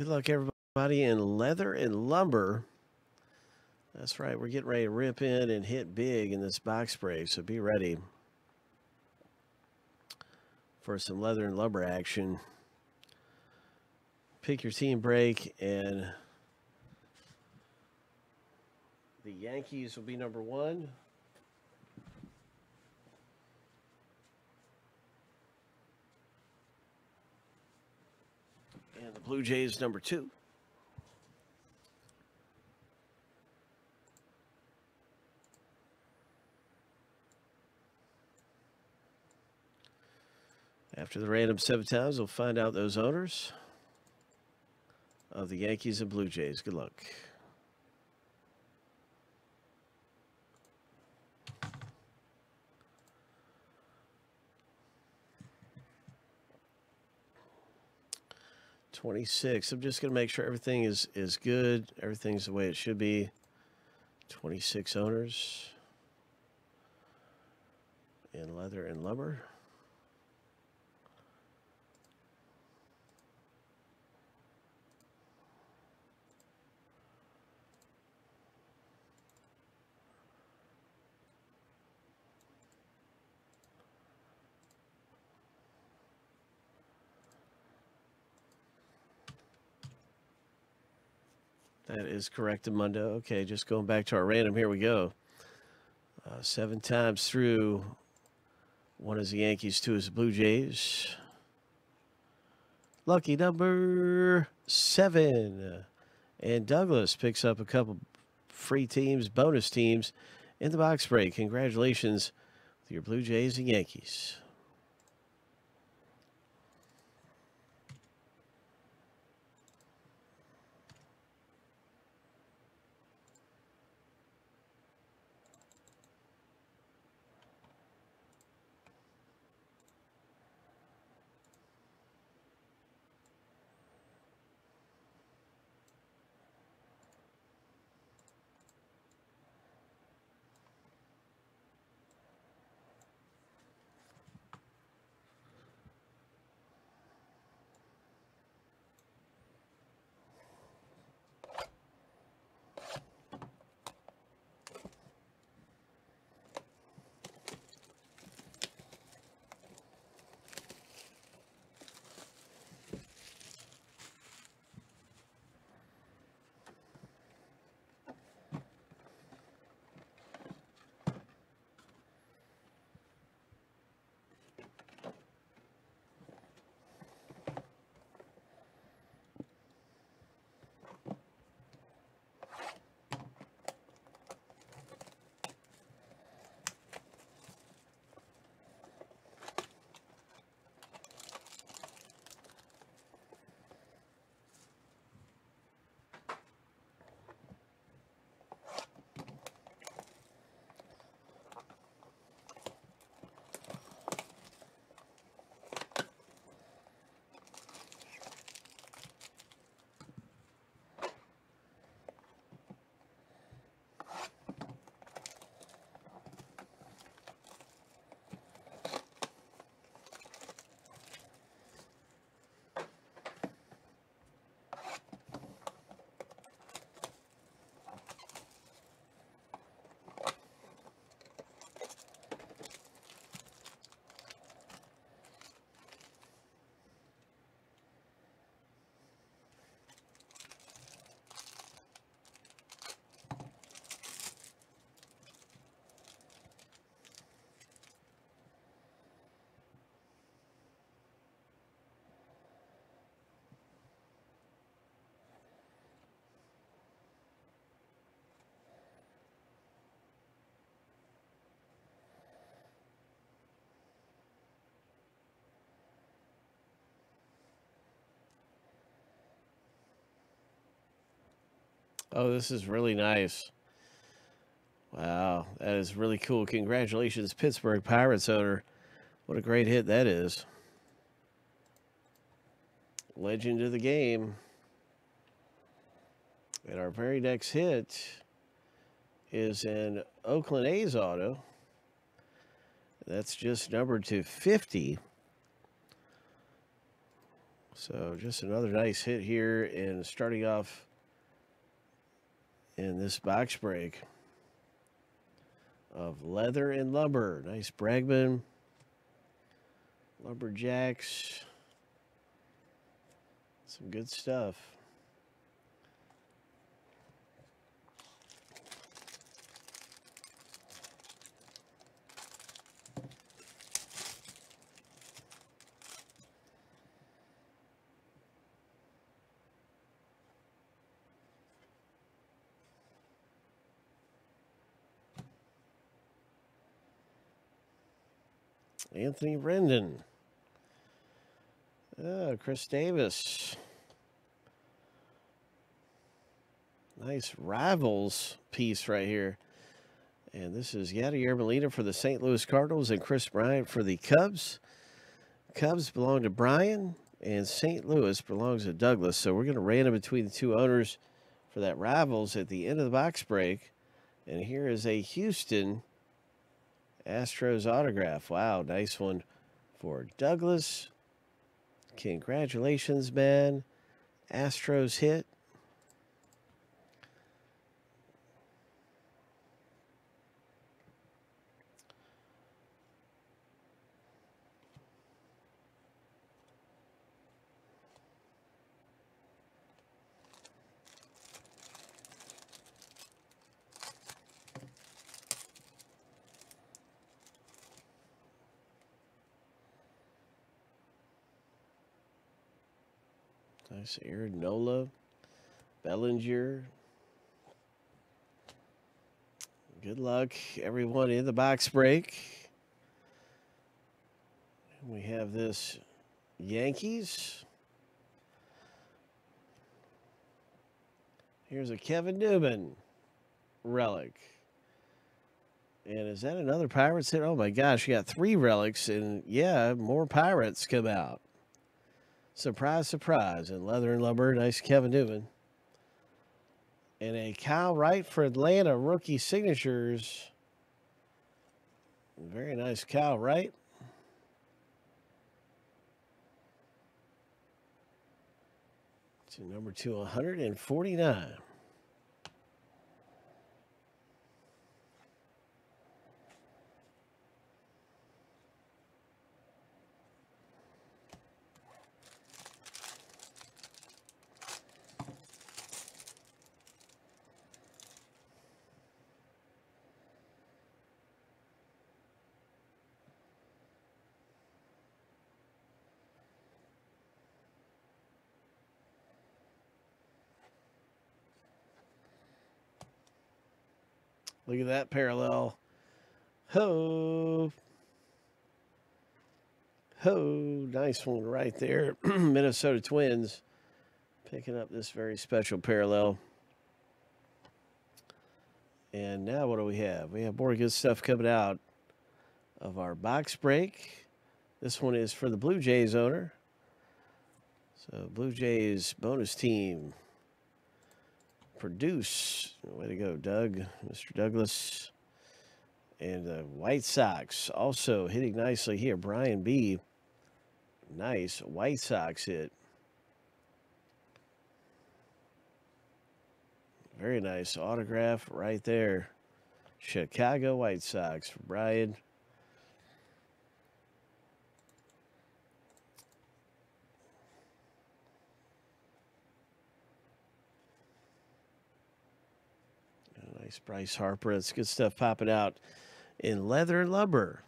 Good luck, everybody, in Leather and Lumber. That's right. We're getting ready to rip in and hit big in this box break, so be ready for some Leather and Lumber action. Pick your team break, and the Yankees will be number one. And the Blue Jays number two. After the random 7 times, we'll find out those owners of the Yankees and Blue Jays. Good luck. $26. I'm just going to make sure everything is good. Everything's the way it should be. 26 owners in Leather and Lumber. That is correct, Amundo. Okay, just going back to our random. Here we go. 7 times through. 1 is the Yankees, 2 is the Blue Jays. Lucky number 7. And Douglas picks up a couple free teams, bonus teams in the box break. Congratulations with your Blue Jays and Yankees. Oh, this is really nice. Wow, that is really cool. Congratulations, Pittsburgh Pirates owner. What a great hit that is. Legend of the game. And our very next hit is an Oakland A's auto. That's just numbered to 50. So just another nice hit here and starting off in this box break of Leather and Lumber. Nice Bragman, Lumberjacks, some good stuff. Anthony Rendon. Oh, Chris Davis. Nice Rivals piece right here. And this is Yadier Molina for the St. Louis Cardinals and Chris Bryant for the Cubs. Cubs belong to Bryan and St. Louis belongs to Douglas. So we're going to random between the two owners for that Rivals at the end of the box break. And here is a Houston Astros autograph. Wow, nice one for Douglas. Congratulations, man. Astros hit. Nice Aaron Nola, Bellinger. Good luck, everyone, in the box break. And we have this Yankees. Here's a Kevin Newman relic. And is that another Pirates hit? Oh, my gosh, you got three relics, and, yeah, more Pirates come out. Surprise, surprise. And Leather and Lumber, nice Kevin Newman. And a Kyle Wright for Atlanta, rookie signatures. Very nice Kyle Wright. To number 249. Look at that parallel. Ho. Ho. Nice one right there. Minnesota Twins picking up this very special parallel. And now what do we have? We have more good stuff coming out of our box break. This one is for the Blue Jays owner. So Blue Jays bonus team. Produce. Way to go, Doug. Mr. Douglas. And the White Sox also hitting nicely here. Brian B. Nice White Sox hit. Very nice autograph right there. Chicago White Sox for Brian. Bryce Harper. It's good stuff popping out in Leather and Lumber.